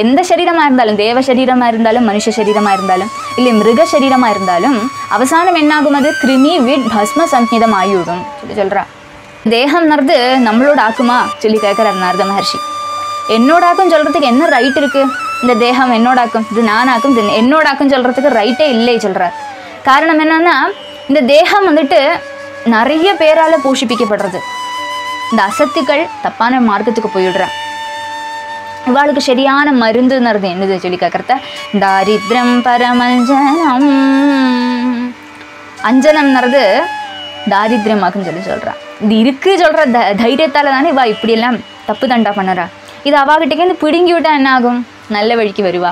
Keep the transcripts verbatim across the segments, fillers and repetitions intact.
എന്ത് ശരീരമായിരുന്നാലും ദേവശരീരമായിരുന്നാലും മനുഷ്യ ശരീരമായിരുന്നാലും ഇല്ല മൃഗശരീരമായിരുന്നാലും അവസാനം എന്നാകും അത് ക്രിമി വിഡ് ഭസ്മ സംഹിതമായുകും ചൊല്ലി ചൊല്ലറ ദേഹം നർത് നമ്മളോടാക്കുമാ ചൊല്ലി കേൾക്കറാർ നാരദ മഹർഷി. എന്നോടാക്കും ചൊല്ലറത്തേക്ക് എന്ന റൈറ്റ് ഇരിക്ക്, இந்த தேகம் என்னோடாக்கும் இது நானாக்கும் இது என்னோடாக்கும் சொல்கிறதுக்கு ரைட்டே இல்லை சொல்கிறார். காரணம் என்னன்னா இந்த தேகம் வந்துட்டு நிறைய பேரால் போஷிப்பிக்கப்படுறது. இந்த அசத்துக்கள் தப்பான மார்க்கத்துக்கு போயிடுறான். இவாளுக்கு சரியான மருந்துன்னுறது என்னது சொல்லி கேட்குறத தாரித்ரம் பரமஞ்சனம் அஞ்சனம்ன்றது தாரித்ரியமாக்குன்னு சொல்லி சொல்கிறான். இது இருக்குது சொல்கிற த தைரியத்தால் தானே இவா இப்படியெல்லாம் தப்பு தண்டா பண்ணுறா. இது அவாகிட்டேருந்து பிடுங்கி விட்டால் என்ன ஆகும்? നല്ല വഴിക്ക് വരുക.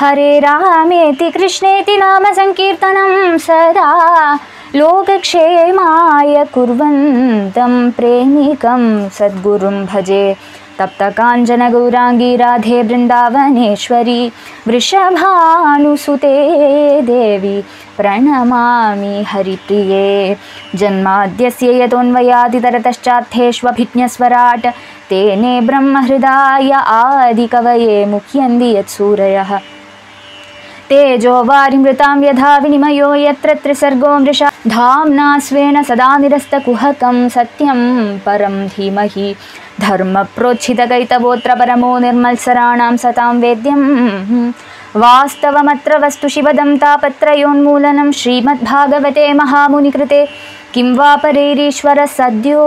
ഹരേ രാമേതി കൃഷ്ണേതി നാമ സങ്കീർത്തനം സദാ ലോകക്ഷേമായ കുർവന്തം പ്രേമികം സദ്ഗുരും ഭജേ തപ്ത കാഞ്ചന ഗൗരാംഗി രാധേ വൃന്ദാവനേശ്വരി വൃഷഭാനുസുതേ ദേവി പ്രണമാമി ഹരിപ്രിയേ. ജന്മാദ്യസ്യ യതോന്വയാതിതരതശ്ചാത്തേഷ്വഭിജ്ഞസ്വരാട് തേനേ ബ്രഹ്മഹൃദായ ആദികവയേ മുഖ്യന്തി യത്സൂരയഃ തേജോ വാരിമൃതാം യഥാ വിനിമയോ യത്ര ത്രിസർഗോ മൃഷാ ധാംനാ സ്വേന സദാ നിരസ്തകുഹകം സത്യം പരം ധീമഹി ധർമ്മപ്രോച്ഛിതകൈതവോത്ര പരമോ നിർമത്സരാണാം സതാം വേദ്യം വാസ്തവമത്ര വസ്തു ശിവദം താപത്രയോന്മൂലനം ശ്രീമദ്ഭാഗവതേ മഹാമുനികൃതേ കിം വാ പരൈരീശ്വര സദ്യോ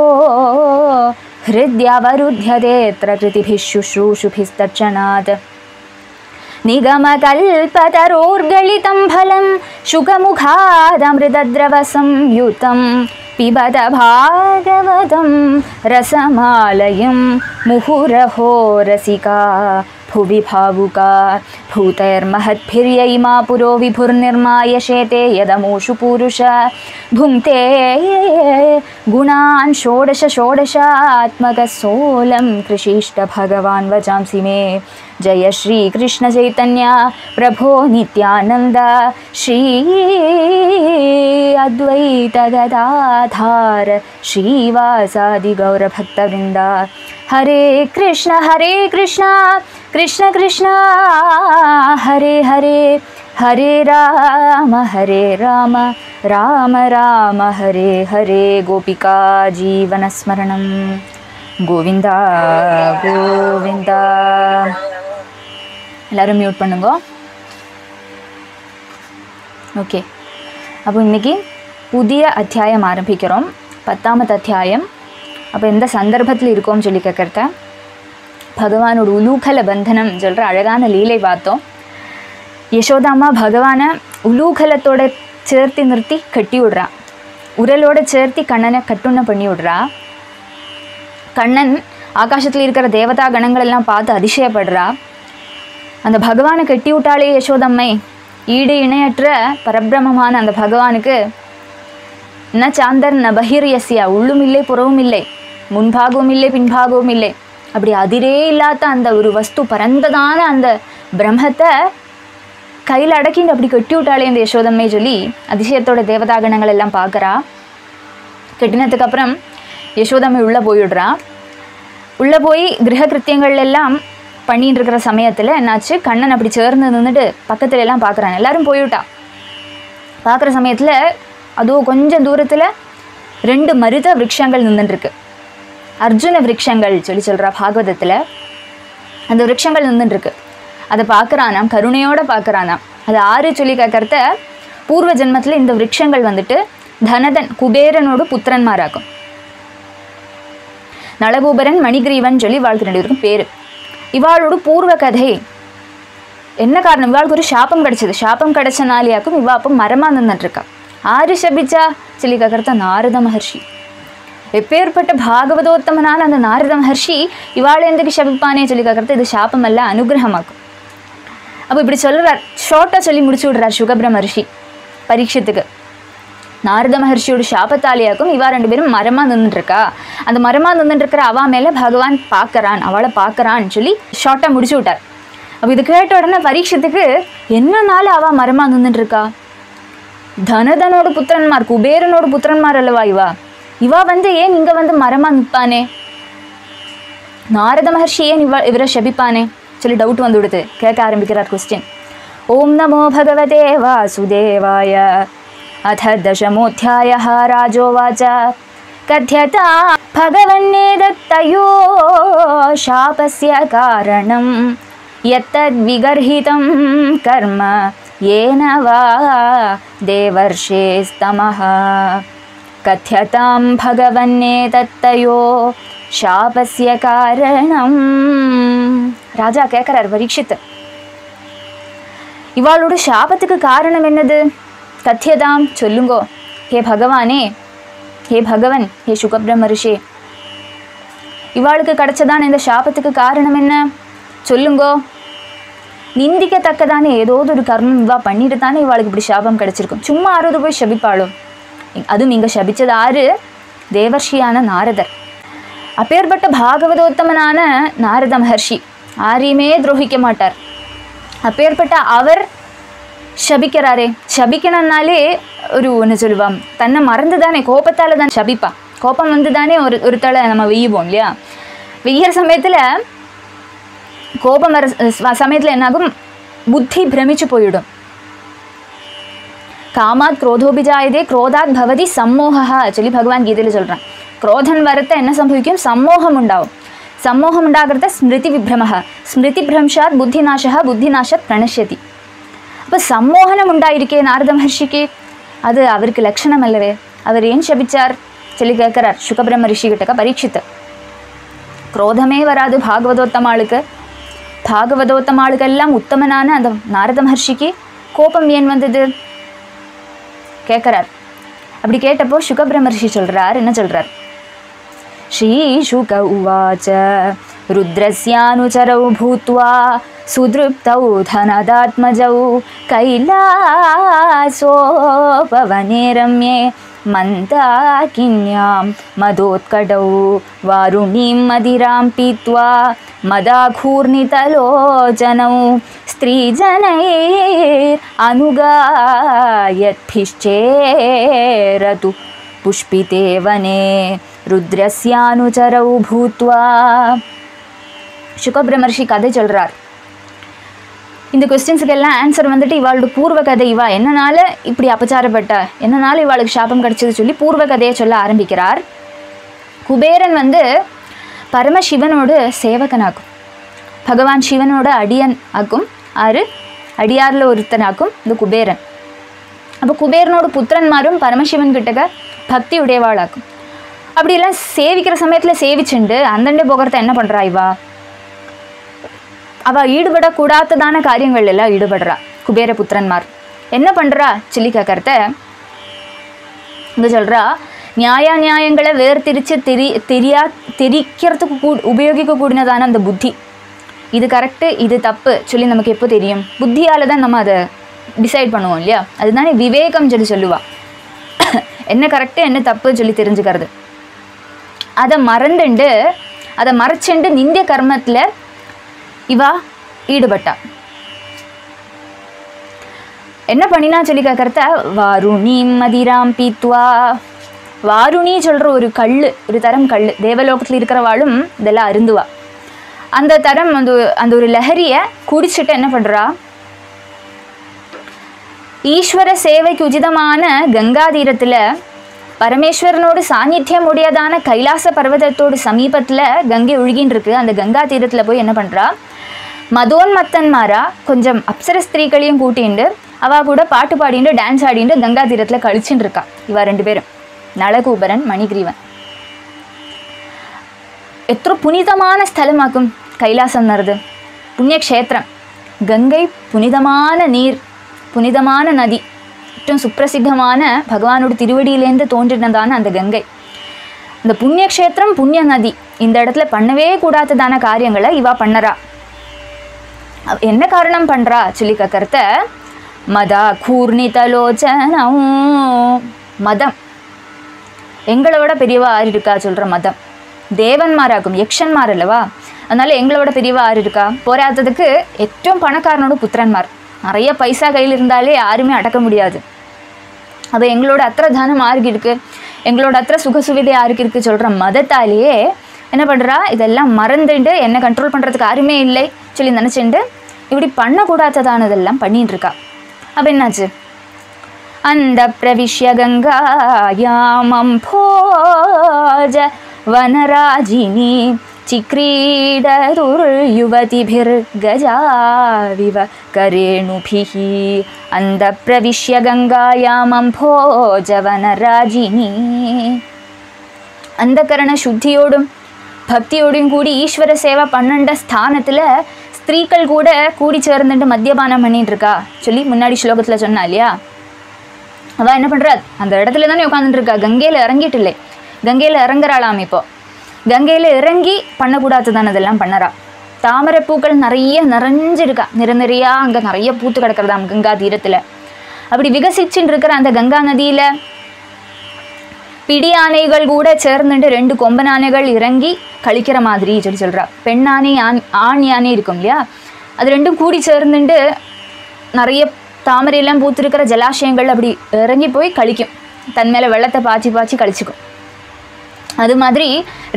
ഹൃദ്യവരുദ്ധ്യതേത്ര കൃതിഭിഃ ശുശ്രൂഷുഭിസ്തർച്ചനാത് നിഗമകൽപതരോർഗളിതം ഫലം ശുഖമുഖാദമൃതദ്രവസംയുതം പിബത ഭാഗവതം രസമാലയം മുഹുരഹോ രസികാ ഭുവി ഭാവുകാ ഭൂതൈർമഹദ്ഭിര്യൈമാ പുരോ വിഭുർനിർമായശേതേ യദമൂഷു പുരുഷ ഭുങ്ക്തേ ഗുണാൻ ഷോഡശ ഷോഡശാത്മകസോലം കൃഷിഷ്ട ഭഗവാൻ വചാംസി മേ. ജയ ശ്രീ കൃഷ്ണ ചൈതന്യ പ്രഭോ നിത്യാനന്ദ ശ്രീ അദ്വൈത ഗദാധര ശ്രീവാസാദി ഗൗരഭക്തവൃന്ദ. ഹരേ കൃഷ്ണ ഹരേ കൃഷ്ണ കൃഷ്ണ കൃഷ്ണ ഹരേ ഹരേ ഹരേ രാമ ഹരേ രാമ രാമ രാമ ഹരേ ഹരേ. ഗോപികാ ജീവനസ്മരണം ഗോവിന്ദ ഗോവിന്ദ. எல்லாரும் மியூட் பண்ணுங்க. ஓகே, அப்போ இன்னைக்கு புதிய அத்தியாயம் ஆரம்பிக்கிறோம், பத்தாமத்து அத்தியாயம். அப்போ எந்த சந்தர்ப்பத்தில் இருக்கோம்னு சொல்லி கேட்குறத பகவானோட உலூகல பந்தனம் சொல்கிற அழகான லீலை பார்த்தோம். யசோதாம்மா பகவானை உலூகலத்தோட சேர்த்து நிறுத்தி கட்டி விடுறா, உரலோட சேர்த்து கண்ணனை கட்டுண்ண பண்ணி விடுறா. கண்ணன் ஆகாசத்தில் இருக்கிற தேவதா கணங்களெல்லாம் பார்த்து அதிசயப்படுறா. அந்த பகவானை கட்டி விட்டாலே யசோதம்மை ஈடு இணையற்ற பரபிரமமான அந்த பகவானுக்கு ந சாந்தர் ந பகிர் யசியா உள்ளும் இல்லை புறவும் இல்லை முன்பாகவும் இல்லை பின்பாகவும் இல்லை அப்படி அதிரே இல்லாத அந்த ஒரு வஸ்து பரந்ததான அந்த பிரம்மத்தை கையில் அடக்கிட்டு அப்படி கட்டி விட்டாலே இந்த யசோதம்மை சொல்லி அதிசயத்தோட தேவதாகணங்கள் எல்லாம் பார்க்குறா. கட்டினதுக்கப்புறம் யசோதம்மை உள்ளே போயிடுறா. உள்ளே போய் கிரககிருத்தியங்கள் எல்லாம் பண்ணிட்டு இருக்கிற சமயத்தில் என்னாச்சு, கண்ணன் அப்படி சேர்ந்து நின்றுட்டு பக்கத்துல எல்லாம் பார்க்குறாங்க. எல்லாரும் போய்விட்டா. பார்க்குற சமயத்தில் அதுவும் கொஞ்சம் தூரத்தில் ரெண்டு மருத விரக்ஷங்கள் நின்றுட்டுருக்கு, அர்ஜுன விரக்ஷங்கள் சொல்லி சொல்கிறா பாகவதத்தில். அந்த விரக்ஷங்கள் நின்றுட்டுருக்கு, அதை பார்க்குறானாம், கருணையோடு பார்க்குறானாம். அது ஆறு சொல்லி கேட்குறத பூர்வ ஜென்மத்தில் இந்த விரக்ஷங்கள் வந்துட்டு தனதன் குபேரனோட புத்திரன்மாராகும். நலகூபரன் மணிகிரீவன் சொல்லி வாழ்க்கை நடிகருக்கும் பேர். இவாளோட பூர்வ கதை என்ன காரணம், இவாளுக்கு ஒரு சாபம் கிடச்சிது. சாபம் கிடச்சனாலியாக்கும் இவா அப்போ மரமாக நின்றுட்டுருக்கா. ஆறு சபிச்சா சொல்லி கேட்குறத நாரத மகர்ஷி. எப்பேற்பட்ட பாகவதோத்தமனான அந்த நாரத மகர்ஷி இவாள் எந்தக்கு சபிப்பானே சொல்லி கேட்குறது இது சாபம் அல்ல அனுகிரகமாக்கும். அப்போ இப்படி சொல்கிறார், ஷார்ட்டாக சொல்லி முடிச்சு விடுறார் சுகபிர மகர்ஷி பரீட்சத்துக்கு. நாரத மகர்ஷியோட சாபத்தாலியாக்கும் இவா ரெண்டு பேரும் மரமாக நின்றுட்டுருக்கா. அந்த மரமாக நின்றுட்டுருக்கிற அவா மேலே பகவான் பார்க்குறான், அவளை பார்க்குறான்னு சொல்லி ஷார்ட்டாக முடிச்சு விட்டார். அப்போ இது கேட்ட உடனே பரீட்சத்துக்கு என்னனால அவள் மரமாக நின்றுட்டுருக்கா, धनदनोड़ पुत्रन्मार कुबेरनोड़ पुत्रन्मार अल्वा इवा इवा बंदे ऐन इंगा बंदे मरमा निप्पाने नारद महर्षि ऐन इवा इवरा शबिपाने। चलो डाउट बंदुड़ते क्या क्या आरंभिकरात क्वेश्चन। ओम नमो भगवते वासुदेवाय अथ दशमोऽध्यायः राजोवाच कथ्यता भगवन्नेदत्तयो शापस्य कारणं यत्तद्विगर्हितं कर्म येन वा देवर्षेस्तमः। कथ्यतां भगवन्नेदत्तयो शापस्य कारणं। राजा कह करार परीक्षित इवालोड़ शापत्तुक्कु कारणम एन्नदु कथ्यतां सोल्लुंगो हे भगवाने हे भगवन हे शुकब्रह्म ऋषि इवाळुक्कु कड़च्चदान इंद शापत्तुक्कु कारणम एन्न सोल्लुंगो। निंदिक्कत्तक्कदान एदोदु ओरु कर्मम इवा पण्णिट्टु तान इवाळुक्कु इप्पडि शापम कड़च्चिरुक्कुम। सुम्मा आरोदु पोई शपिप्पाळो अदुम इंग शपिच्चतु आरु देवर्षियान नारदर अपेर्पट्ट भागवतोत्तमनान नारद महर्षि आरियुमे द्रोहिक्क माट्टार അപ്പേർപ്പെട്ട അവർ ശപിക്കരാറേ ശപിക്കണമെന്നാലേ ഒരു ഒന്ന് ചൊല്ലുവാം തന്നെ മറന്നു തന്നെ കോപത്താൽ തന്നെ ശപിപ്പാം കോപം വന്ന് തന്നെ ഒരു ഒരു തള നമ്മൾ വെയ്യ പോം ഇല്ല വെയ്യ സമയത്തിൽ കോപം വര സമയത്തിൽ എന്നാകും ബുദ്ധി ഭ്രമിച്ചു പോയിടും കാമാത് ക്രോധോഭിജായതേ ക്രോധാത് ഭവതി സമ്മോഹഃ ചൊല്ലി ഭഗവാൻ ഗീതയിൽ ചൊല്ലുന്ന ക്രോധൻ വരത്തെ എന്ന സംഭവിക്കും സമ്മോഹം ഉണ്ടാവും सम्मोहमुंडाकृत स्मृति विभ्रमः स्मृतिभ्रंशात् बुद्धिनाशः बुद्धिनाशात् प्रणश्यति। अब सम्मोहनमुंडायिरिक्के नारद महर्षिक्के अदु अवर्क्कु लक्षणमल्लवे अवर एन् शपिच्चार् चोल्लि केक्किरार् शुकब्रह्म ऋषिकिट्ट परीक्षित क्रोधमे वरादु भागवतोत्तमाळुक्कु भागवतोत्तमाळुक्केल्लाम् उत्तमनान अंद नारद महर्षिक्के कोपम एन् वंददु केक्किरार्। अप्पडि केट्टप्पो शुकब्रह्म ऋषि सोल्रार् एन्न सोल्रार् श्रीशुक उवाच रुद्रस्यानुचरौ भूत्वा सुदृप्तौ धनदात्मजौ कैलासोपवने रम्ये मन्दाकिन्यां मदोत्कडौ वारुणीं मदिरां पीत्वा मदाघूर्णितलोचनौ स्त्रीजनैरनुगायद्भिश्चेरतु पुष्पिते वने रुद्रस्यानुचरौ भूत्वा। शुकब्रह्मर्षि कदे चोल्रार इंद क्वेश्चन्सुक्कु आंसर वंदिट्टु इवाळुडे पूर्व कदे इवा एन्नाल इप्पडी अपचारपट्ट एन्नाल इवाळुक्कु शापम कडिच्चदु सोल्लि पूर्व कदैय सोल्ल आरंभिक्किरार। कुबेरन वंदु परमशिवनोड सेवकनाकुम भगवान शिवनोड अडियन आकुम आरु अडियारिल ओरुत्तनाकुम इंद कुबेरन। अप्पो कुबेरनोड पुत्रन्मारुम परमशिवन किट्टक भक्ति उडैयवाळाकुम। அப்படி எல்லாம் சேவிக்கிற சமயத்தில் சேவிச்சுண்டு அந்தண்டே போகிறத என்ன பண்ணுறா இவா அவள் ஈடுபடக்கூடாததான காரியங்கள் எல்லாம் ஈடுபடுறா குபேர புத்திரன்மார் என்ன பண்ணுறா சொல்லி கேட்கறத இங்கே சொல்கிறா நியாய நியாயங்களை வேர்திரிச்சு தெரி தெரியா தெரிக்கிறதுக்கு கூ உபயோகிக்கக்கூடியதான அந்த புத்தி இது கரெக்டு இது தப்பு சொல்லி நமக்கு எப்போ தெரியும் புத்தியால் தான் நம்ம அதை டிசைட் பண்ணுவோம் இல்லையா அதுதானே விவேகம் சொல்லி சொல்லுவா என்ன கரெக்டு என்ன தப்பு சொல்லி தெரிஞ்சுக்கிறது அதை மறந்துண்டு அதை மறைச்சுண்டு நிந்திய கர்மத்தில் இவா ஈடுபட்டா என்ன பண்ணினா சொல்லி கேட்கறத வாருணி மதிராம் பீத்வா வாருணி சொல்கிற ஒரு கல் ஒரு தரம் கல் தேவலோகத்தில் இருக்கிறவாளும் இதெல்லாம் அருந்துவா அந்த தரம் அந்த அந்த ஒரு லஹரியை குடிச்சிட்டு என்ன பண்ணுறா ஈஸ்வர சேவைக்கு உச்சிதமான கங்கா தீரத்தில் परमेश्वरनोड सान्निध्यम उड़ियदान कैलास पर्वतत्तोड समीपत्तुल गंगे उळुगिन्डिरुक्कु अंद गंगा तीरत्तुल पोई एन्न पण्रा मदोन्मत्तन्मारा कोंजम अप्सर स्त्रीकळैयुम कूट्टिंडु अवा कूड पाट्टु पाडिंडु डांस आडिंडु गंगा तीरत्तुल कळिच्चिन्डिरुक्का इवा रेंडु पेरुम नलकूबरन मणिग्रीवन। एत्र पुनितमान स्थलमाक्कुम कैलासम नरदु पुण्य क्षेत्रम गंगै पुनितमान नीर पुनितमान नदी ഏറ്റവും സുപ്രസിദ്ധമാണ് ഭഗവാനോട് തിരുവടിയിലേന്ത് തോന്നിരുന്നതാണ് അന്ത ഗംഗ അന്ത പുണ്യക്ഷേത്രം പുണ്യ നദി இந்த இடத்துல பண்ணவே கூடாததான காரியங்களை இவா பண்ணறா என்ன காரணம் பண்றா சொல்லி கேட்கறத மதா கூர்ணிதலோச்சனம் மதம் எங்களோட பெரியவா யார் இருக்கா சொல்ற மதம் தேவன்மாராகும் யக்ஷன்மார் அல்லவா அதனால எங்களோட பெரியவா யார் இருக்கா போராததுக்கு ഏറ്റവും പണക്കാരനോട് പുത്രന്മാർ நிறைய பைசா கையில் இருந்தாலே யாருமே அடக்க முடியாது अब योड़ धनम आगे सुखसुविधे चल मदताले पड़ा इतना मरदे कंट्रोल पड़े आरुमें चली ना इप्ली पड़कूड़ा पड़िटा अब अंद प्रविश्य गंगायामं भोज वनराजिनी चिक्रीडरुर्युवतिभिर्गजाविव करेणुभिः अंद प्रविश्य गंगायामं भोज वनराजिनी अंधकरण शुद्धियोडुम भक्तियोडुम कूडी ईश्वर सेवा पन्नंड स्थानत्तिल स्त्रीकल कूड कूडी सेर्न्दु मद्यपानम पण्णिट्टिरुक्का सोल्लि मुन्नाडि श्लोकत्तिल सोन्ना इल्लैया अवन पड़ा अंत इतने उठा गंगे इटे गंगे इलाम गंगे इी पड़कूड़ा पड़रा तामपूक नरिया निरंजा निर निया अं नया पूत कदा गंगा तीर अभी विकसीचर अंत गंगा नदी पिड़ आनेकूड सर्द रे कोंबन आने इी कलिक्र मादी चल आने आण यानिया अब रेम कूड़ सर्द नया तामरेल पूत जलाशय अभी इोई कल तेल वेलते पाची पाची कल्चको अदारी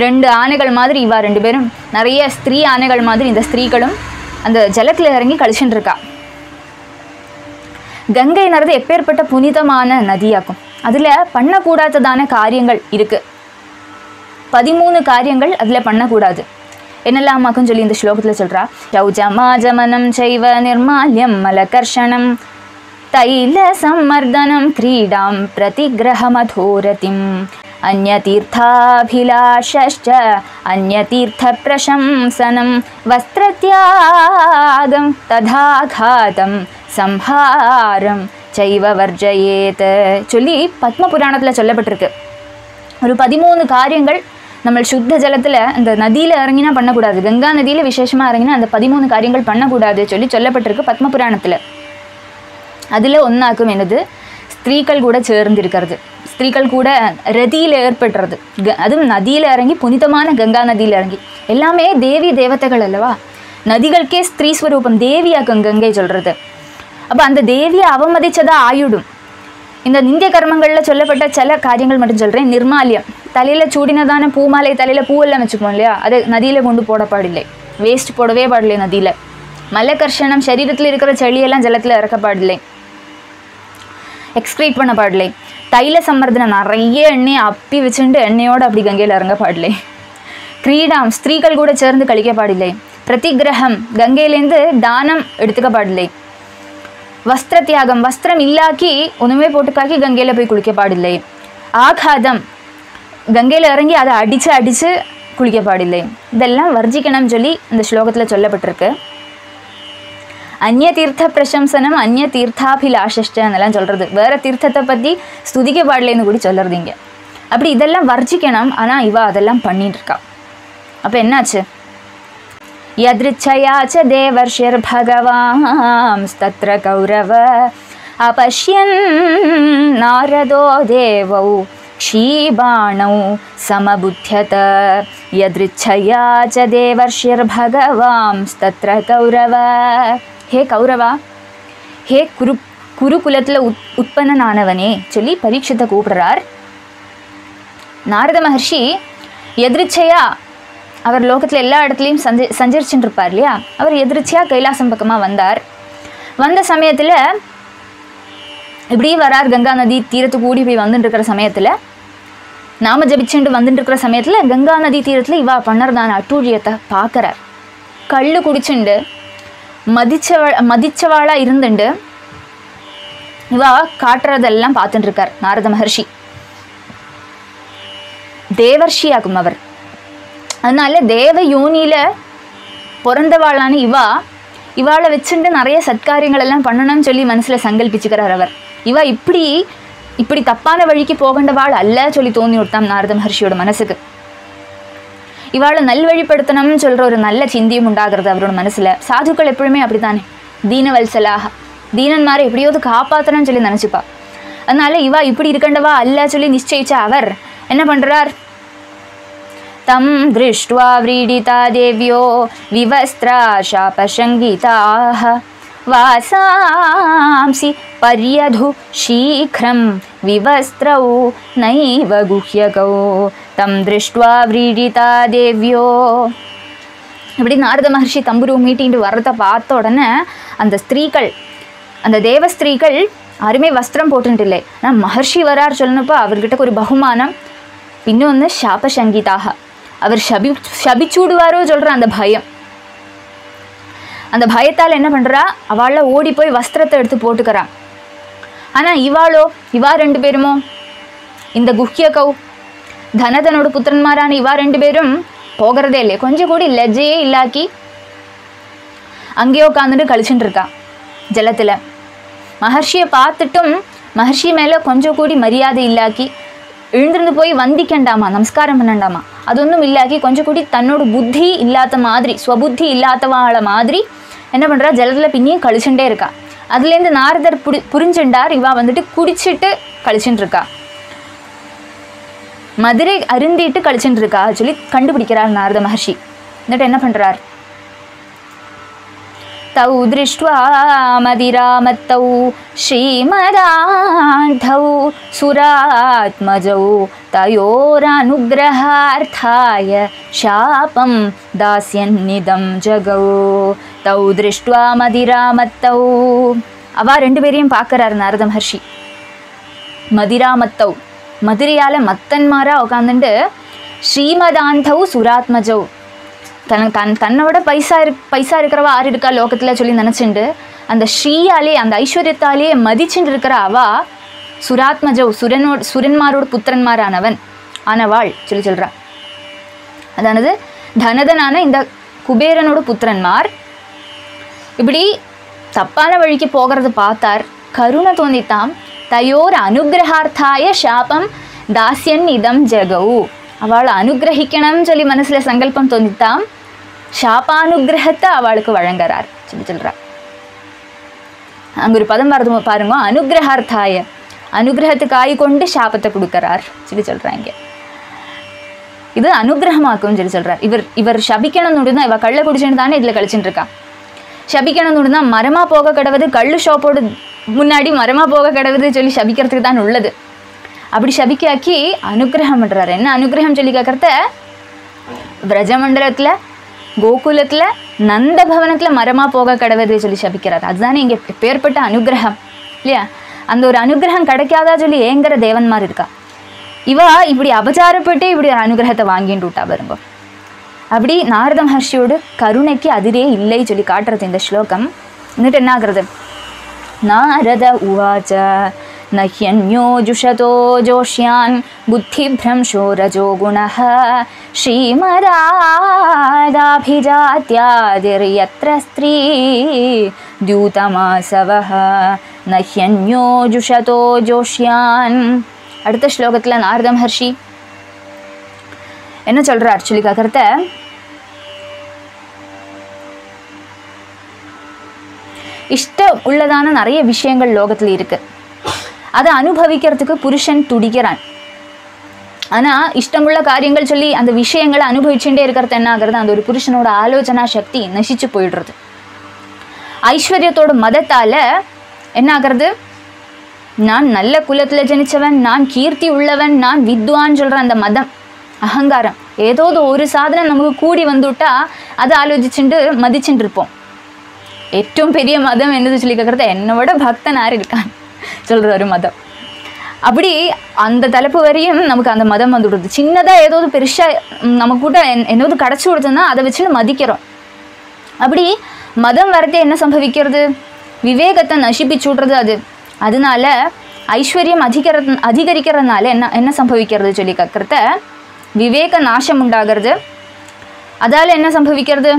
रे आने मादी इवा रे नया स्त्री आने मादी स्त्री अंत जलत इी कल्चर गंगे एपेरपट पुनिध नदिया अड़कूड़ा कार्य पदमू कार्य अड़कूड़ा एनलामी श्लोक यौजमाजमनं चैव निर्माल्यं मलकर्षणं तैलसंमर्दनं क्रीडां प्रतिग्रहमधोरतिं अन्यतीर्थाभिलाषश्च अन्यतीर्थप्रशंसनं वस्त्रत्यागं तदाघातं संहारं चैव वर्जयेत् चोल्लि पद्मपुराणत्तिल सोल्लपट्टिरुक्कु ओरु पदिमूनु कार्यंगळ നമ്മൾ ശുദ്ധജലത്തിൽ എന്താ നദിയിൽ ഇറങ്ങിയാ பண்ணக்கூடாது ഗംഗാ നദിയിൽ വിശേഷമായി ഇറങ്ങിയാ அந்த പതിമൂന്ന് കാര്യങ്ങൾ பண்ணக்கூடாது சொல்லி சொல்லப்பட்டிருக்கு പത്മപുരാണത്തിൽ അതിൽ ഒന്നാക്കും എന്നത് സ്ത്രീകൾ കൂടെ ചേർന്നിരിക്കുന്നത് സ്ത്രീകൾ കൂടെ രതിയിൽ ഏർപ്പെട്ടിരുന്നത് അതും നദിയിൽ ഇറങ്ങി പുനിതമായ ഗംഗാ നദിയിൽ ഇറങ്ങി എല്ലാമേ ദേവി ദേവതകളല്ലവാ നദികൾക്കേ സ്ത്രീ സ്വരൂപം ദേവിയാക്കും ഗംഗയെ ചൊല്ലുന്നത് അപ്പോൾ அந்த ദേവിയെ അവമതിച്ചത ആയുടും இந்த നിന്ദ്യ കർമ്മങ്ങളിൽ ചൊല്ലപ്പെട്ട ചില കാര്യങ്ങൾ மட்டும் சொல்றேன் നിർമാല്യം തലയിൽ ചൂടിനദാന പൂമാല തലയിൽ പൂവെല്ലാം വെച്ചുകൊണ്ടില്ലേ അത് നദിയിലെ കൊണ്ട് പോടപാടില്ല വേസ്റ്റ് പോടവേ പാടില്ല നദിയിലെ മലകർഷണം ശരീരത്തിൽ ഇരിക്കുന്ന ചെളിയെല്ലാം ജലത്തിൽ ഇറക്ക പാടില്ല എക്സ്ക്രീറ്റ് பண்ண പാടില്ല തൈല സമ്മർദ്ദനം நிறைய എണ്ണയെ അപ്പി വെച്ചിട്ട് എണ്ണയോട് അടി ഗംഗയിൽ ഇറങ്ങ പാടില്ല ക്രീഡാം സ്ത്രീകൾ കൂടെ ചേർന്ന് കളിക്കാൻ പാടില്ല പ്രതിഗ്രഹം ഗംഗയിലേந்து ദാനം എടുത്തുക പാടില്ല വസ്ത്രത്യാഗം വസ്ത്രം ഇല്ലാക്കി ഒന്നുമേ പോട്ടുകാക്കി ഗംഗയിലെ പോയി കുളിക്കാൻ പാടില്ല ആഘാതം गंगे इी अड़च अड़े कुे वर्जिकण चली श्लोक अन्यतीर्थ प्रशंसन अन्यतीर्थाभिलाषा चल रहा वे तीर्थते पी स्तुति पाड़ी चल रही अभी वर्जिकण आना इव अ पड़िटा अब यदृच्छया च देवर्षिर्भगवांस्तत्र कौरव अपश्यन् नारदो देवौ क्षीबाणौ समबुध्यत यदृच्छया च देवर्षिर्भगवांस्तत्र कौरव हे कौरव हे कुरु कुरुकुलत्तिल उत्पन्ननानवने चोल्लि परीक्षित कूपरार नारद महर्षि यदृच्छया अवर लोकत्तिल एल्ला इडत्तिलुम संचरिच्चिट्टिरुप्पार इल्लैया अवर यदृच्छया कैलासम पक्कमा वंदार वंद समयत्तिल इपड़ी वरार गंगा नदी तीर कूड़ी वह समयत नाम जपिचे वंट समयत गंगा नदी तीर इव पड़ान अटूियते पाक कल कुछ मदच मदचवा इव काटदेल पातटर नारद महर्षि देवर्षिया देव योन पान इव इवा वे नया सत्क्यों पड़नों चली मनस संगल्पिकार इव इप्ली इप्ली तपान वी की वाली तोता नारद महर्षियो मनस इवा नल्वण चल निंदूर मनस साधुक एपड़में अब दीन वत्सल दीनन्मारे एपड़ो कापात्र नैचपा इव इप्लीवा अल्ली निश्चयचर एना पड़ार तं दृष्ट्वा व्रीडिता देव्यो विवस्त्रा शापशंगिताः वासांसि पर्यधु शीघ्रं विवस्त्रौ नैव गुह्यकौ तं दृष्ट्वा व्रीडिता देव्यो। இப்படி நாரத மகர்ஷி தம்புரு மீட்டிட்டு வரத பார்த்த உடனே அந்த ஸ்திரீகள் அந்த தேவ ஸ்திரீகள் யாருமே வஸ்திரம் போட்டுட்டில்லை. ஆனால் மகர்ஷி வரார் சொல்லனப்போ அவர்கிட்ட ஒரு பகுமானம் இன்னொன்று ஷாப சங்கீதாக அவர் ஷபி ஷபிச்சூடுவாரோ சொல்கிற அந்த பயம் அந்த பயத்தால் என்ன பண்ணுறா அவளை ஓடி போய் வஸ்திரத்தை எடுத்து போட்டுக்கிறான். ஆனால் இவாளோ இவா ரெண்டு பேருமோ இந்த குஹ்ய கௌ தனதனோட புத்திரன்மாரான இவா ரெண்டு பேரும் போகிறதே இல்லை. கொஞ்சம் கூட லஜ்ஜையே இல்லாக்கி அங்கேயே உட்காந்துட்டு கழிச்சுட்டுருக்கா ஜலத்தில். மகர்ஷியை பார்த்துட்டும் மகர்ஷி மேலே கொஞ்சம் கூடி மரியாதை இல்லாக்கி எழுந்திருந்து போய் வந்திக்கண்டாமா நமஸ்காரம் பண்ணண்டாமா அதொன்றும் இல்லாக்கி கொஞ்சம் கூடி தன்னோட புத்தி இல்லாத மாதிரி ஸ்வபுத்தி இல்லாதவாளை மாதிரி என்ன பண்ணுறா ஜலத்தில் பின்னியும் கழிச்சுட்டே இருக்கா. அதுலேருந்து நாரதர் புடி புரிஞ்சுண்டார் இவா வந்துட்டு குடிச்சிட்டு கழிச்சுட்டுருக்கா மதுரை அருந்திட்டு கழிச்சுட்டுருக்கா சொல்லி கண்டுபிடிக்கிறார் நாரத மகர்ஷி. வந்துட்டு என்ன பண்ணுறார் तौ दृष्ट्वा मदिरामत्तौ श्रीमदान्धौ सुरात्मजौ तयोरनुग्रहार्थाय शापं दास्यन्निदं जगौ तौ दृष्ट्वा मदिरामत्तौ अवा रेंडु पेरैयुम पाक्करार नारद महर्षि. मदिरामत्तौ मदिरायाल मत्तन्मारा उकांदुंडु श्रीमदान्धौ सुरात्मजौ தன் தன் தன்னோட பைசா இரு பைசா இருக்கிறவா ஆறு இருக்கா லோகத்தில் சொல்லி நினச்சிண்டு அந்த ஸ்ரீயாலே அந்த ஐஸ்வர்யத்தாலே மதிச்சுட்டு இருக்கிற அவா சுராத்மஜவ் சுரனோட சுரன்மாரோட புத்திரன்மாரானவன் ஆனவாள் சொல்லி சொல்கிறான். அதானது தனதனான இந்த குபேரனோட புத்திரன்மார் இப்படி தப்பான வழிக்கு போகிறது பார்த்தார் கருணை தோன்றித்தான். தயோர் அனுகிரகார்த்தாய சாபம் தாஸ்யன் இதம் ஜெகவு அவளை அனுகிரகிக்கணும்னு சொல்லி மனசில் சங்கல்பம் தோன்றித்தான் சாபானுகிரகத்தை அவளுக்கு வழங்குறார் சொல்லி சொல்கிறார். அங்கே ஒரு பதம் வரது பாருங்க அனுகிரகார்த்தாய அனுகிரகத்துக்காய் கொண்டு சாபத்தை கொடுக்குறார் சொல்லி சொல்கிறாங்க. இது அனுகிரகமாக்கும்னு சொல்லி சொல்கிறார். இவர் இவர் சபிக்கணும்னு தான் இவள் கல்லை குடிச்சுன்னு தானே இதில் கழிச்சுட்டு இருக்கா சபிக்கணும்னு தான் மரமாக போக கிடவுது கல் ஷோப்போடு முன்னாடி மரமாக போக கிடவுது சொல்லி சபிக்கிறதுக்கு தான் உள்ளது. அப்படி சபிக்காக்கி அனுகிரகம் பண்ணுறாரு. என்ன அனுகிரகம் சொல்லி கேட்குறத விரஜமண்டலத்தில் கோகுலத்தில் நந்த பவனத்தில் மரமாக போக கடவுது சொல்லி சபிக்கிறார். அதுதானே இங்கே பேர்பட்ட அனுகிரகம் இல்லையா. அந்த ஒரு அனுகிரகம் கிடைக்காதா சொல்லி ஏங்குற தேவன்மார் இருக்கா. இவா இப்படி அபச்சாரப்பட்டு இப்படி அனுகிரகத்தை வாங்கிட்டு விட்டா வருங்க. அப்படி நாரத மகர்ஷியோடு கருணைக்கு அதிரே இல்லை சொல்லி காட்டுறது இந்த ஸ்லோகம். வந்துட்டு என்ன ஆகுறது நாரத உவாச்ச नह्यन्यो जुषतो जोष्यान् बुद्धिभ्रंशो रजोगुणः श्रीमदादाभिजात्यादिर्यत्र स्त्री द्यूतमासवः नह्यन्यो जुषतो जोष्यान्. அடுத்த ஸ்லோகத்தில் நாரத மகர்ஷி என்ன சொல்கிறார் சொல்லி கேட்குறத இஷ்டம் உள்ளதான நிறைய விஷயங்கள் லோகத்தில் இருக்குது. அதை அனுபவிக்கிறதுக்கு புருஷன் துடிக்கிறான். ஆனால் இஷ்டமுள்ள காரியங்கள் சொல்லி அந்த விஷயங்களை அனுபவிச்சுட்டே இருக்கிறது என்ன ஆகுறது அந்த ஒரு புருஷனோட ஆலோசனா சக்தி நசிச்சு போயிடுறது. ஐஸ்வர்யத்தோட மதத்தால் என்ன ஆகிறது நான் நல்ல குலத்தில் ஜனித்தவன் நான் கீர்த்தி உள்ளவன் நான் வித்வான்னு சொல்கிற அந்த மதம் அகங்காரம் ஏதோ ஒரு சாதனை நமக்கு கூடி வந்துவிட்டா அதை ஆலோசிச்சுட்டு மதிச்சுட்டு இருப்போம். ஏற்றவும் பெரிய மதம் என்னது சொல்லி கேட்குறது என்னோட பக்தன் யார் இருக்கான் சொல்கிற ஒரு மதம். அப்படி அந்த தலைப்பு வரையும் நமக்கு அந்த மதம் வந்து விடுது. சின்னதாக ஏதோ ஒரு பெருசாக நம்ம கூட என்னோது கிடச்சி விடுதுன்னா அதை வச்சு மதிக்கிறோம். அப்படி மதம் வரதே என்ன சம்பவிக்கிறது விவேகத்தை நசிப்பிச்சு விட்றது. அது அதனால ஐஸ்வர்யம் அதிகர அதிகரிக்கிறதுனால என்ன என்ன சம்பவிக்கிறது சொல்லி கேட்குறத விவேக நாசம் உண்டாகிறது. அதால் என்ன சம்பவிக்கிறது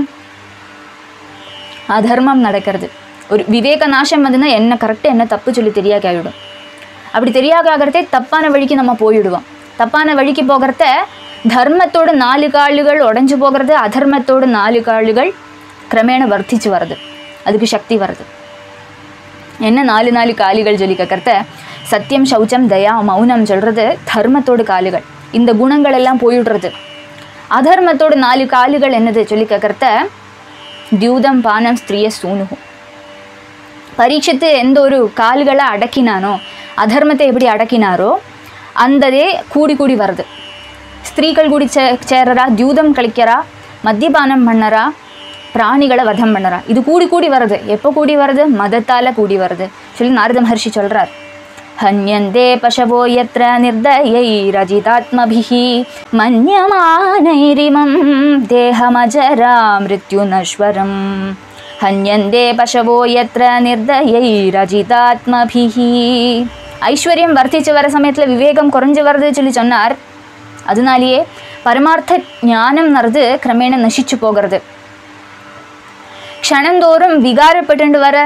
அதர்மம் நடக்கிறது. ஒரு விவேக நாசம் வந்துன்னா என்ன கரெக்டாக என்ன தப்பு சொல்லி தெரியாக்க ஆகிவிடும். அப்படி தெரியாக்க ஆகிறதே தப்பான வழிக்கு நம்ம போயிடுவோம். தப்பான வழிக்கு போகிறத தர்மத்தோடு நாலு கால்கள் உடஞ்சி போகிறது அதர்மத்தோடு நாலு கால்கள் கிரமேண வர்த்திச்சு வருது அதுக்கு சக்தி வருது. என்ன நாலு நாலு கால்கள் சொல்லி கேட்குறத சத்தியம் சௌச்சம் தயா மௌனம் சொல்கிறது தர்மத்தோடு கால்கள் இந்த குணங்கள் எல்லாம் போயிடுறது. அதர்மத்தோடு நாலு கால்கள் என்னது சொல்லி கேட்குறத தியூதம் பானம் ஸ்திரீய சூனுகும் परीक्षित एंदोरु कालुगळ अडकिनानो अधर्मते एप्पडी अडकिनारो अंदरे कूडी कूडी वरुदु स्त्रीकळ कूडी सेररा द्यूदम कलिक्करा मद्यपानम पण्णरा प्राणिगळ वधम पण्णरा इदु कूडी कूडी वरुदु एप्पो कूडी वरुदु मदताल कूडी वरुदु सोल्लि नारद महर्षि सोल्रार हन्यन्ते पशवो यत्र निर्दयैरजितात्मभिः मन्यमानैरिमं देहमजरा मृत्युनश्वरम् हन्यन्ते पशवो यत्र निर्दयैरजितात्मभिः ऐश्वर्यं वर्धिच्च वर समयत्तल विवेकं कुरंजु वरुदु चोल्लि सोन्नार अदुनालिये परमार्थ ज्ञानं नरदु क्रमेण नशिच्चु पोगरुदु क्षणं तोरुम विकारप्पेट्टु वर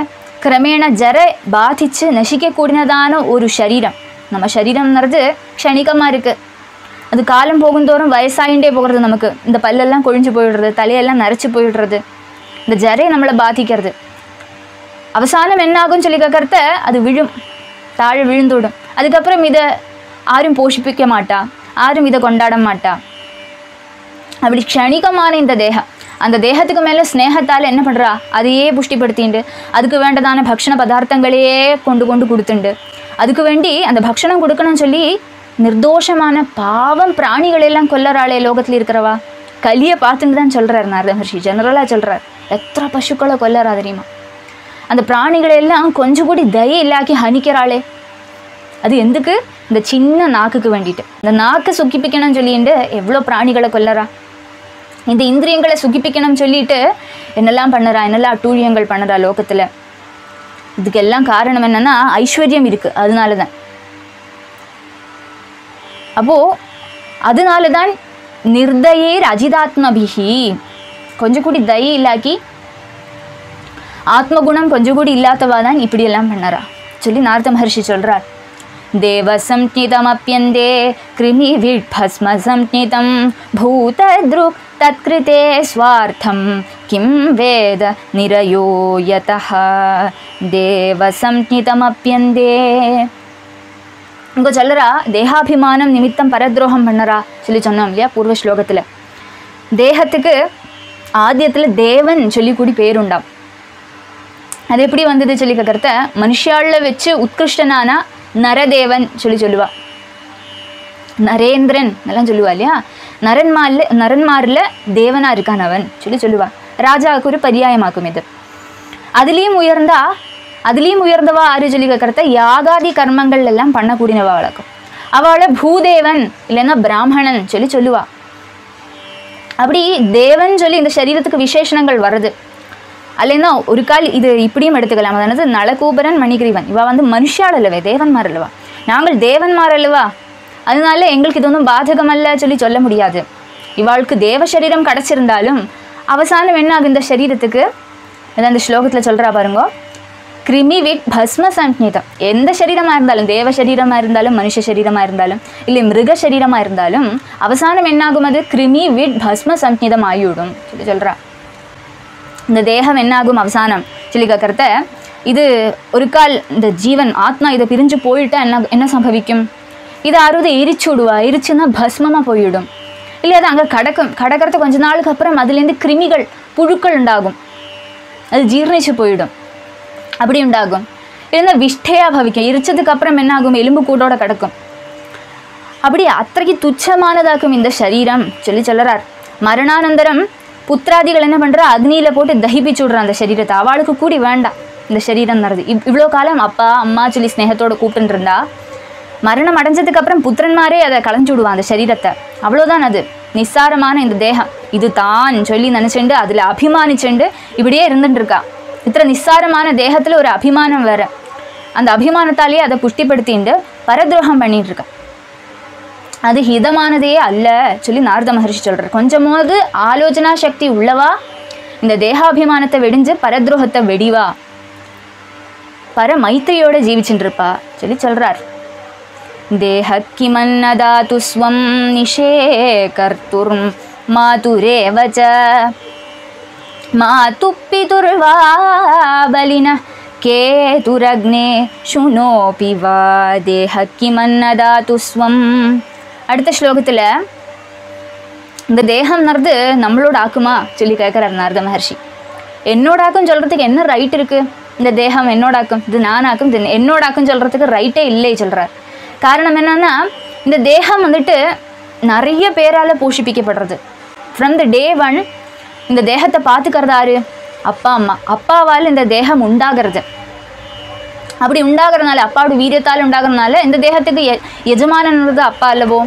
क्रमेण जर बाधिच्च नशिक्ककूडियतान ओरु शरीरं नम्म शरीरं नरदु क्षणिकमा इरुक्कु अदु कालं पोगुम्तोरुम वयस्सायिण्डे पोगरुदु नमक्कु इंद पल्लेल्लाम कोळिंजु पोयिडुदु तलयेल्लाम नरच्चु पोयिडुदु इंद जरे नम्मळे बाधिक्किरदु अवसानं एन्न आगुम चोल्लिक्कर्त अदु विळुम ताळे विळुंदोडुम अदुक्कप्पुरम इद आरुम पोषिप्पिक्क माट्टा आरुम इद कोंडाडम माट्टा अप्पडि क्षणिकमान इंद देहम அந்த தேகத்துக்கு மேல ஸ்நேகத்தால என்ன பண்றா அதையே புஷ்டிபடுத்திண்டு அதுக்கு வேண்டதான பக்ஷண பதார்த்தங்களையே கொண்டு கொண்டு கொடுத்துண்டு அதுக்கு வேண்டி அந்த பக்ஷணம் கொடுக்கணும்னு சொல்லி நிர்தோஷமான பாவம் பிராணிகளை எல்லாம் கொல்லறாளே லோகத்துல இருக்கறவா கலிய பார்த்துட்டு தான் சொல்றார் நாரத மஹர்ஷி ஜெனரலா சொல்றார் எത്ര பசுக்களை கொல்லறா தெரியுமா அந்த பிராணிகளை எல்லாம் கொஞ்சம் கூட தயை இல்லாக்கி ஹனிக்கறாளே அது எதுக்கு இந்த சின்ன நாக்குக்கு வேண்டிட்டு இந்த நாக்க சுக்கிப்பிக்கணும்னு சொல்லிண்டு எவ்ளோ பிராணிகளை கொல்லறா இந்த இந்திரியங்களை சுகிப்பிக்கணும் சொல்லிட்டு என்னெல்லாம் பண்றா என்னெல்லாம் அட்டூழியங்கள் பண்றா லோகத்துல இதுக்கு எல்லாம் காரணம் என்னன்னா ஐஸ்வர்யம் இருக்கு அதனால தான் அப்போ அதனால தான் நிர்தயே ரஜிதாத்மபிஹி கொஞ்சம் கூட தயை இல்லாக்கி ஆத்ம குணம் கொஞ்சம் கூட இல்லாதவா தான் இப்படி எல்லாம் பண்றா சொல்லி நாரத மஹர்ஷி சொல்றார் देवसंज्ञितमप्यन्ते कृमिविभस्मसंज्ञितं भूतदृक् तत्कृते स्वार्थं किं वेद निरयो यतः देवसंज्ञितमप्यन्ते इंगो चलरा देहाभिमानं निमित्तं परद्रोहं पण्णरा சொல்லி சொன்னோம் இல்லையா पूर्व श्लोकத்துல தேஹத்துக்கு ஆதியத்துல தேவன் சொல்லி கூடி பேர் உண்டாம் அது எப்படி வந்தது சொல்லி கேக்குறத மனுஷியாள வெச்சு உத்கிருஷ்டனான नरदेवन சொல்லி சொல்லுவா நரேந்திரன் எல்லாம் சொல்லுவா இல்லையா நரன்மார்ல நரன்மார்ல தேவனா இருக்கான் அவன் சொல்லி சொல்லுவா ராஜாவுக்கு ஒரு பரியாயமாக்கும் இது அதுலயும் உயர்ந்தா அதுலயும் உயர்ந்தவா ஆறு சொல்லி கேக்குறத யாகாதி கர்மங்கள் எல்லாம் பண்ண கூடினவா வழக்கம் அவளை பூதேவன் இல்லனா பிராமணன் சொல்லி சொல்லுவா அப்படி தேவன் சொல்லி இந்த சரீரத்துக்கு விசேஷணங்கள் வருது அல்லனா ஒரு கால் இது இப்படியும் எடுத்துக்கலாம் அதாவது நலகூபரன் மணிகிரீவன் இவ வந்து மனுஷியாள் அல்லவே தேவன்மார் அல்லவா நாங்கள் தேவன்மார் அல்லவா அதனால எங்களுக்கு இது ஒன்றும் பாதகமல்ல சொல்லி சொல்ல முடியாது இவாளுக்கு தேவ சரீரம் கிடைச்சிருந்தாலும் அவசானம் என்ன ஆகும் இந்த சரீரத்துக்கு அந்த ஸ்லோகத்தில் சொல்றா பாருங்க கிருமி விட் பஸ்ம சஞ்ஞிதம் எந்த சரீரமாக இருந்தாலும் தேவ சரீரமாக இருந்தாலும் மனுஷ சரீரமாக இருந்தாலும் இல்லை மிருக சரீரமாக இருந்தாலும் அவசானம் என்ன ஆகும் அது கிருமி விட் பஸ்ம சஞ்ஞிதம் ஆயிடும் சொல்லி சொல்றா இந்த தேகம் என்ன ஆகும் அவசானம் சொல்லிக்கறத இது ஒரு கால் இந்த ஜீவன் ஆத்மா இத பிரிஞ்சு போயிட்டா என்ன என்ன சம்பவிக்கும் இது ஆறுது எரிச்சுடுவா எரிச்சுனா பஸ்மமா போயிடும் இல்ல அது அங்க கடக்கும் கடக்கறது கொஞ்ச நாளுக்கு அப்புறம் அதுல இருந்து கிருமிகள் புழுக்கள் உண்டாகும் அது ஜீர்ணிச்சு போயிடும் அப்படி உண்டாகும் இல்லனா விஷ்டையா பவிக்கும் எரிச்சதுக்கு அப்புறம் என்ன ஆகும் எலும்பு கூடோட கடக்கும் அப்படி அத்தகைய துச்சமானதாகும் இந்த சரீரம் சொல்லி சொல்றார் மரணானந்தரம் புத்திராதிகள் என்ன பண்றா அக்னியில போட்டு தகிப்பிச்சு விடுறான் அந்த சரீரத்தை அவளுக்கு கூடி வேண்டாம் இந்த சரீரம் நடது இவ்வளோ காலம் அப்பா அம்மா சொல்லி ஸ்நேகத்தோட கூப்பிட்டு இருந்தா மரணம் அடைஞ்சதுக்கு அப்புறம் புத்திரன்மாரே அதை களைஞ்சு விடுவான் அந்த சரீரத்தை அவ்வளோதான் அது நிஸ்ஸாரமான இந்த தேகம் இது தான் சொல்லி நினைச்சுண்டு அதுல அபிமானிச்சுண்டு இப்படியே இருந்துட்டு இருக்கா இத்தனை நிஸ்ஸாரமான தேகத்துல ஒரு அபிமானம் வேற அந்த அபிமானத்தாலேயே அதை புஷ்டிப்படுத்திண்டு பரத்ரோகம் பண்ணிட்டு இருக்கா அது ஹிதமானதே அல்ல சொல்லி நாரத மஹர்ஷி சொல்றார் கொஞ்சமாவது ஆலோசனா சக்தி உள்ளவா இந்த தேகாபிமானத்தை வெடிஞ்சு பரத்ரோகத்தை வெடிவா பரமைத்திரியோட ஜீவிச்சுருப்பா சொல்லி சொல்றார் தேஹக்கிமன்னதாது ஸ்வம் நிஷே கர்த்துர் மாதுரேவச மாது பிதுர்வா பலின கேதுரக்னே சுனோபிவா தேஹக்கிமன்னதாது ஸ்வம் அடுத்த ஸ்லோகத்துல இந்த தேகம் நரது நம்மளோட ஆக்குமா சொல்லி கேட்கிறார் நாரத மஹர்ஷி என்னோட ஆக்கும் சொல்றதுக்கு என்ன ரைட் இருக்கு देहम नाना रईटे इल्ले कारण देहम नरिया पेराल पोषिप्पिक्कपट्टरदु फ्रॉम द डे वन देहत्ते पात्तुक्किरदु आरु अप्पा अम्मा अप्पावाल देहम उंडागिरुदु अप्पडि उंडागिरनाल अप्पावुडे वीर्यत्ताल उंडागिरनाल इंद देहत्तुक्कु यजमाननुल्लदु अप्पा अल्लवो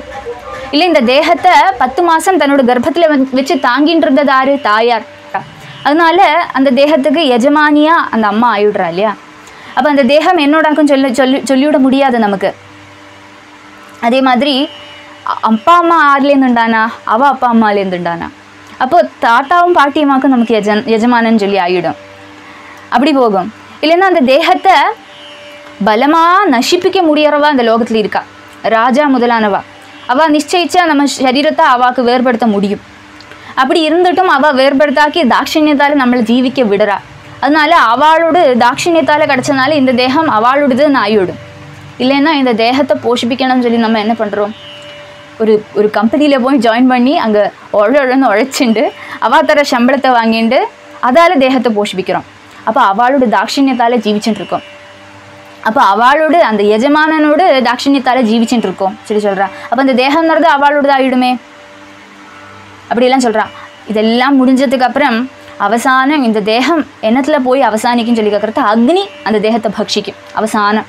इल्ल इंद देहत्ते पत्तु मासम तन्नोड गर्भत्तिल वेच्चु तांगिट्टिरुन्ददु आरु तायार अदनाल अंद देहत्तुक्कु यजमानिया अंद अम्मा आयिडुरा इल्लिया अप्प अंद देहम एन्नोडाक्कुम सोल्ल सोल्लिड मुडियादु नमक्कु अदे मादिरि അപ്പ അമ്മ ആരിൽ നിന്നുണ്ടാനാ അവ അപ്പ അമ്മയിൽ നിന്നുണ്ടാനാ അപ്പോൾ താത്താവും പാട്ടിയുമാക്കും നമുക്ക് യജ യജമാനൻ ചൊല്ലി ആയിടും അപ്പടി പോകും ഇല്ലെന്നാ அந்த ദേഹത്തെ ബലമാ നശിപ്പിക്ക മുടിയറവ அந்த ലോകത്തിൽ ഇരിക്ക രാജാ മുതലാനവ അവ നിശ്ചയിച്ച നമ്മ ശരീരത്തെ അവക്ക് വേർപെടുത്ത മുടിയും അപ്പടി ഇരുന്നിട്ടും അവ വേർപെടുത്താക്കി ദാക്ഷിണ്യത്താൽ നമ്മൾ ജീവിക്ക വിടറ അതിനാൽ അവളോട് ദാക്ഷിണ്യത്താൽ കടച്ചനാൽ இந்த ദേഹം അവളോടது നായിടും ഇല്ലെന്നാ இந்த ദേഹത്തെ പോഷിപ്പിക്കണം ചൊല്ലി നമ്മൾ என்ன பண்றோம் ഒരു ഒരു കമ്പനിയിലെ പോയി ജോയിൻ பண்ணி അങ്ങ് ഓളോളന്ന് ഒളിച്ചിണ്ട് അവതര ശമ്പളത്തെ വാങ്ങിണ്ട് അതാല ദേഹത്തെ പോഷിപ്പിക്കണം അപ്പോൾ അവളുടെ ദാക്ഷിണ്യത്താലെ ജീവിച്ചിണ്ടിരിക്കും അപ്പോൾ അവളുടെ அந்த യജമാനനോട് ദാക്ഷിണ്യത്താലെ ജീവിച്ചിണ്ടിരിക്കും ശരി சொல்றா അപ്പോൾ அந்த ദേഹം നട അവളുടെ ആയിടുമേ அப்படிலாம் சொல்றா இதெல்லாம் முடிஞ்சதுக்கு அப்புறம் അവസാനം இந்த ദേഹം എന്നതിലെ പോയി അവസാനിക്കും சொல்லி കേക്കறது അഗ്നി அந்த ദേഹത്തെ ഭക്ഷിക്കും അവസാനം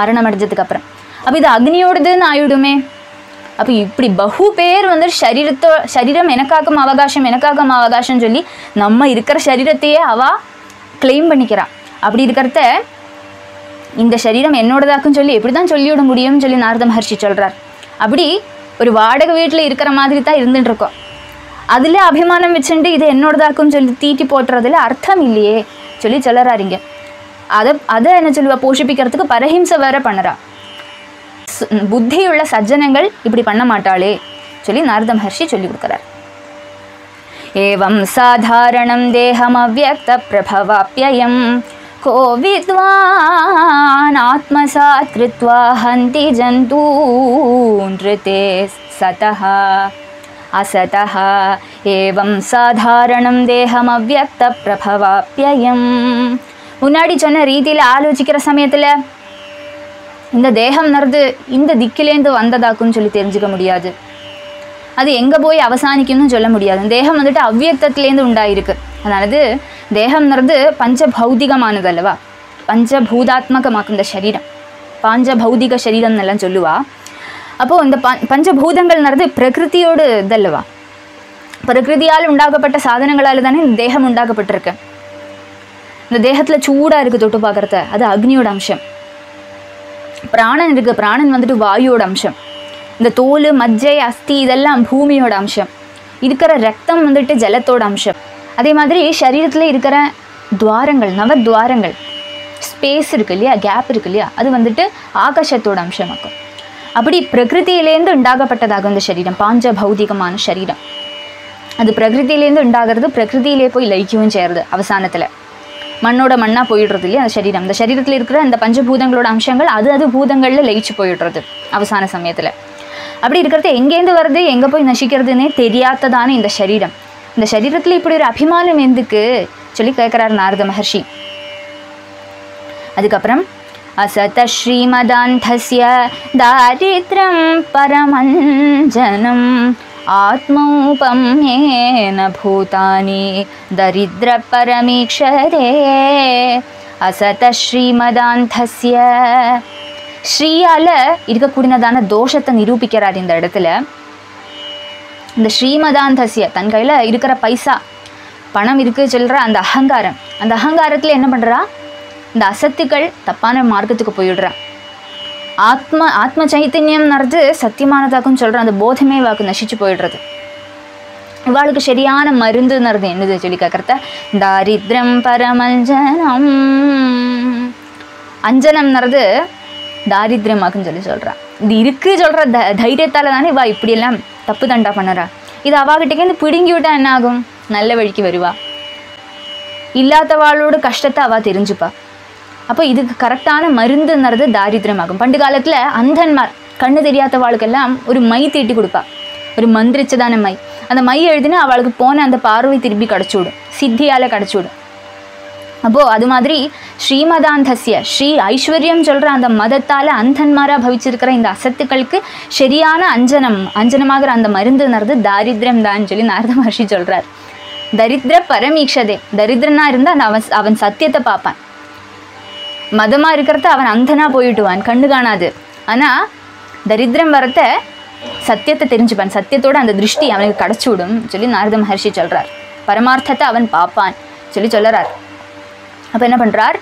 മരണമടഞ്ഞதுக்கு അപ്പുറം അപ്പോൾ ഇത് അഗ്നിയോടേന്ന് ആയിടുമേ अब इप्डी बहु पेर वो शरीर शरीरमेंवकाशमेंवकाशम चलि नम्बर शरीरते क्लेम पड़ा अभी इत शरीरमेंोड़ी इप्डा चलिड मुड़म चल नारद महर्षि चलरा अभी और वाड़क वीटल मादिता अल अभिमान वे इतोड़ी तीटी पोटे अर्थमे चलि चलरा अदा पोषिप्क परहिंस वे पड़ा बुद्धियुள்ள सज्जनங்கள் இப்படி பண்ண மாட்டாளே சொல்லி நாரத மஹர்ஷி சொல்லி கொடுக்கிறார் ஏவம் சாதாரணம் தேஹம் அவ்யக்த பிரபவாப்யயம் கோ வித்வான் ஆத்மசாத் கிருத்வா ஹந்தி ஜந்தூன் ரிதே சதஹ அசதஹ ஏவம் சாதாரணம் தேஹம் அவ்யக்த பிரபவாப்யயம் முன்னாடி சொன்ன ரீதியில ஆலோசிக்கிற சமயத்துல இந்த தேகம் நர்து இந்த திக்கிலேந்து வந்ததாக்குன்னு சொல்லி தெரிஞ்சிக்க முடியாது அது எங்க போய் அவசானிக்கும்னு சொல்ல முடியாது தேகம் வந்துட்டு அவ்யக்தத்திலேந்து உண்டாயிருக்கு அதாவது தேகம் நர்து பஞ்ச பௌதிகமானதல்லவா பஞ்ச பூதாத்மகமாக்கும் இந்த சரீரம் பஞ்ச பௌதிக சரீரம்னு எல்லாம் சொல்லுவா அப்போ இந்த பஞ்ச பூதங்கள் நர்து பிரகிருதியோடு இதல்லவா பிரகிருதியால் உண்டாக்கப்பட்ட சாதனங்களால தானே இந்த தேகம் உண்டாக்கப்பட்டிருக்கு இந்த தேகத்துல சூடா இருக்கு தொட்டு பார்க்கறது அது அக்னியோட அம்சம் प्राणन प्राणन वह वायुड अंशम तोल मज्जे अस्थि भूमियोड अंशम रक्तम वह जलतोड अंशम अदमारी शरीर द्वार नव द्वार स्पेस गैप अभी आकाशतोड अंशम अभी प्रकृति उप शरीर पांच भौतिक शरीर अब प्रकृति प्रकृति लयिक्कवुम चेरुदु മണ്ണോട് മണ്ണാ പോയിടരുതില്ലേ ആ ശരീരം ആ ശരീരത്തിൽ ഇരിക്കുന്ന அந்த പഞ്ചഭൂതങ്ങളோட അംശങ്ങൾ അത് അത് ഭൂതങ്ങളിൽ ലയിച്ചു പോയിടരുത് അവസാന സമയത്തിൽ அப்படி ഇരിക്കത്തെ എങ്ങേന്ത് വരദേ എങ്ങ പോയി നശിക്കരുതെന്നേ தெரியாதതാണ് இந்த ശരീരം இந்த ശരീരത്തിൽ இப்படி ஒரு அபிமானம் எந்துக்கு சொல்லி கேக்குறார் நாரத மஹர்ஷி அதுக்கு அப்புறம் അസത ശ്രീമദാന്തസ്യ ദാരിദ്രം പരമഞ്ജനം आत्मौपम्येन भूतानि दरिद्र परमीक्षते असत श्रीमदान्तस्य श्रीयाल इरुक्कूडिनदान दोषत्ते निरूपिक्किरार इंद इडत्तुल इंद श्रीमदान्तस्य तन कैयिल इरुक्किर पैसा पणम इरुक्कु सोल्र अंद अहंकारम अंद अहंकारत्तुल एन्न पण्रा इंद असत्तुक्कल तप्पान मार्गत्तुक्कु पोयिडुरा आत्म आत्म चैतन्यम सत्यमानदाक्कुम सोल्रा अंद बोधमे वाक्कु नशिच्चु पोयिडुरदु इवाळुक्कु शरियान मरुंदु नर्दु एन्नदु सोल्लि केक्करता दारिद्र्यम परमञ्जनम अंजनम नर्दु दारिद्र्यम आक्कुम सोल्लि सोल्रा इदु इरुक्कु सोल्रा धैर्यत्ताल थान इवा इप्पडी एल्लाम तप्पु तंडा पण्णरा इदु अवाकिट्टे पिडुंगि विट्टा एन्न आगुम नल्ल वळिक्कु वरुवा इल्लाथवालोड कष्टत्ते अवा तेरिंजुपा அப்ப இதுக்கு கரெக்டான மருந்துன்றது தாரித்ரமாகும் பண்டு காலத்துல அந்தன்மார் கண்ணு தெரியாதவாளுக்கெல்லாம் ஒரு மை தீட்டி கொடுப்பா ஒரு மந்திரிச்சதான மை அந்த மை எழுதினா அவளுக்கு போன அந்த பார்வை திருப்பி கடச்சுடும் சித்தியால கடச்சுடும் अब अदारी श्रीमदान्धस्य श्री ऐश्वर्यम चल मदत्ताल अंधन्मारा भविच्चिरुक्किற इंद असत्तुक्कळुक्कु सरियान अंजनम अंजनमागिற अंद मरुंदुंगறது दारिद्र्यम दान சொல்லி नारद महर्षि சொல்றார். दरिद्र परमीक्षदे दरिद्रना இருந்தா அவன் அவன் சத்தியத்தை பாப்பான், மதமா இருக்கறத அவன் अंधனா போய்டுவான், கண்ணு காணாது. ஆனா दरिद्रम வரத சத்தியத்தை தெரிஞ்சுபான், சத்தியத்தோட அந்த दृष्टि அவனுக்கு கடச்சுடும் சொல்லி नारद महर्षि சொல்றார். பரமார்த்தத்தை அவன் பாப்பான் சொல்லி சொல்றார். अब என்ன பண்றார்?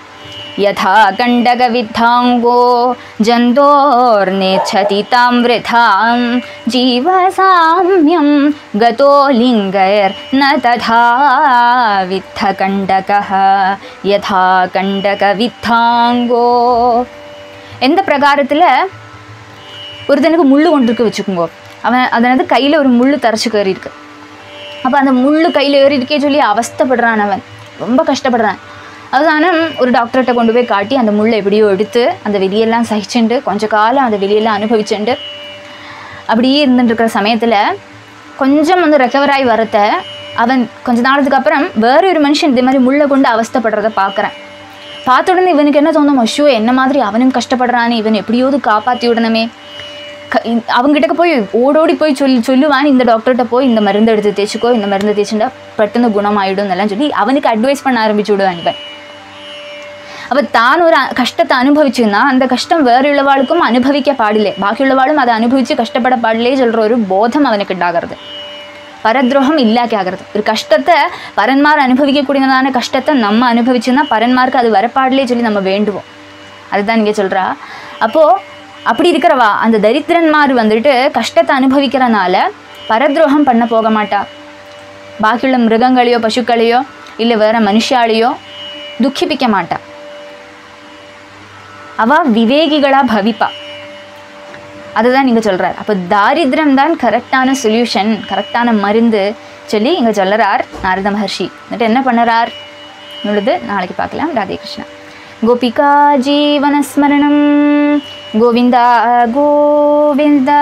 यथा गंडक विद्धांगो जंतोर्नेच्छति तां वृथां जीवसाम्यं गतो लिंगैर् न तथा विद्ध गंडकः यथा गंडक विद्धांगो. எந்த பிரகாரத்துல ஒருத்தனுக்கு முள்ளு கொண்டிருக்கு வெச்சுக்குங்க, அவன் அதனது கையில ஒரு முள்ளு தரச்சு கேறி இருக்கு. அப்ப அந்த முள்ளு கையில ஏறி இருக்கே சொல்லி அவஸ்தைப்படுறான், அவன் ரொம்ப கஷ்டப்படுறான். अदानम और डॉक्टर को कोंडु पे काटी अंद मुल्ले एपड़ियो एडुत्तु अंद वेलियेल्लाम सहिच्चिंडु कोंज कालम अंद वेलियेल्लाम अनुभविच्चिंडु अप्पडिये इरुंदिरुक्किற समयत्तुल कोंजम अंद रिकवर आयि वरते अवन कोंज नाळुक्कु अप्पुरम वेर ओरु मनुष्यन इंद मारी मुल्ले कोंडु अवस्थपडறத पाक्कறேன். पात्त उडने इवनुक्कु एन्न तोणुम, अश्यो एन्न मारी अवनुम कष्टपडறானே, इवन एप्पडियोदु कापात्ति उडणमे அவங்கிட்ட போய் ஓடோடி போய் சொல்லி சொல்லுவான், இந்த டாக்டர்கிட்ட போய் இந்த மருந்து எடுத்து தேய்ச்சிக்கோ, இந்த மருந்து தேய்ச்சிண்டா பட்டுன்னு குணமாயிடும் எல்லாம் சொல்லி அவனுக்கு அட்வைஸ் பண்ண ஆரம்பிச்சு விடுவான். இவன் அப்போ தான் ஒரு கஷ்டத்தை அனுபவிச்சுன்னா அந்த கஷ்டம் வேறுள்ளவாளுக்கும் அனுபவிக்க பாடில்லை, பாக்கியுள்ளவாளும் அதை அனுபவிச்சு கஷ்டப்பட பாடிலே சொல்கிற ஒரு போதம் அவனுக்கு உண்டாகிறது. பரத்ரோகம் இல்லாக்கி ஆகிறது. ஒரு கஷ்டத்தை பரன்மார் அனுபவிக்கக்கூடியதான கஷ்டத்தை நம்ம அனுபவிச்சுன்னா பரன்மார்க்கு அது வரப்பாடிலே சொல்லி நம்ம வேண்டுவோம். அதுதான் இங்கே சொல்கிறா. அப்போது அப்படி இருக்கிறவா அந்த தரித்திரன்மார் வந்துட்டு கஷ்டத்தை அனுபவிக்கிறனால பரத்ரோகம் பண்ண போக மாட்டா. பாக்கியுள்ள மிருகங்களையோ பசுக்களையோ இல்லை வேறு மனுஷாலேயோ துக்கிப்பிக்க மாட்டா. அவள் விவேகிகளாக பவிப்பா. அதுதான் இங்கே சொல்கிறார். அப்போ தாரித்ரம் தான் கரெக்டான சொல்யூஷன், கரெக்டான மருந்து சொல்லி இங்கே சொல்கிறார் நாரத மகர்ஷி. வந்துட்டு என்ன பண்ணுறார் என்னது நாளைக்கு பார்க்கலாம். ராதே கிருஷ்ணா. கோபிகா ஜீவனஸ்மரணம். गोविंदा गोविंदा.